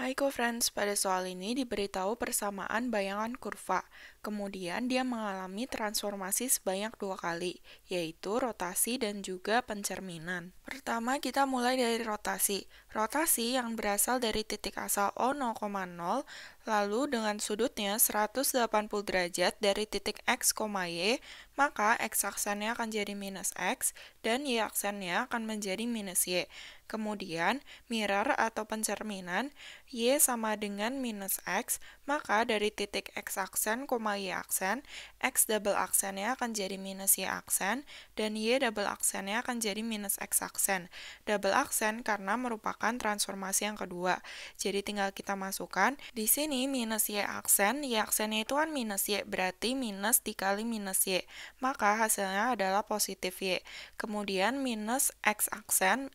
Hai co-friends, pada soal ini diberitahu persamaan bayangan kurva. Kemudian dia mengalami transformasi sebanyak dua kali, yaitu rotasi dan juga pencerminan. Pertama kita mulai dari rotasi. Rotasi yang berasal dari titik asal O 0,0, lalu dengan sudutnya 180 derajat dari titik X, Y, maka X aksennya akan jadi minus X dan Y aksennya akan menjadi minus Y. Kemudian, mirror atau pencerminan, Y sama dengan minus X, maka dari titik X aksen, Y aksen, X double aksennya akan jadi minus Y aksen, dan Y double aksennya akan jadi minus X aksen. Double aksen karena merupakan transformasi yang kedua. Jadi tinggal kita masukkan, di sini minus Y aksennya itu kan minus Y, berarti minus dikali minus Y, maka hasilnya adalah positif Y. Kemudian minus X aksen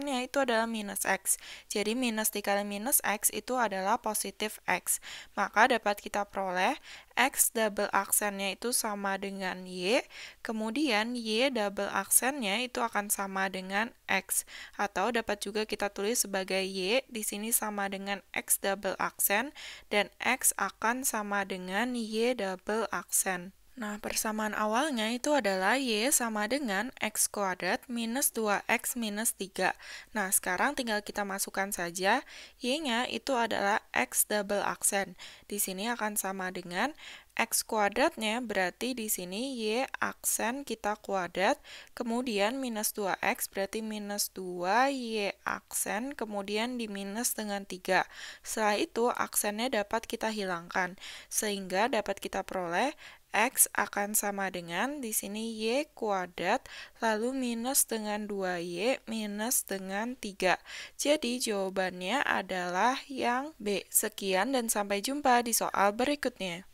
itu adalah minus X, jadi minus dikali minus X itu adalah positif X, maka dapat kita peroleh X double aksennya itu sama dengan Y, kemudian Y double aksennya itu akan sama dengan X, atau dapat juga kita tulis sebagai Y di sini sama dengan X double aksen, dan X akan sama dengan Y double aksen. Nah, persamaan awalnya itu adalah Y sama dengan X kuadrat minus 2X minus 3. Nah, sekarang tinggal kita masukkan saja, Y-nya itu adalah X double aksen. Di sini akan sama dengan X kuadratnya, berarti di sini Y aksen kita kuadrat, kemudian minus 2X berarti minus 2Y aksen, kemudian di minus dengan 3. Setelah itu, aksennya dapat kita hilangkan, sehingga dapat kita peroleh X akan sama dengan, di sini Y kuadrat, lalu minus dengan 2Y, minus dengan 3. Jadi jawabannya adalah yang B. Sekian dan sampai jumpa di soal berikutnya.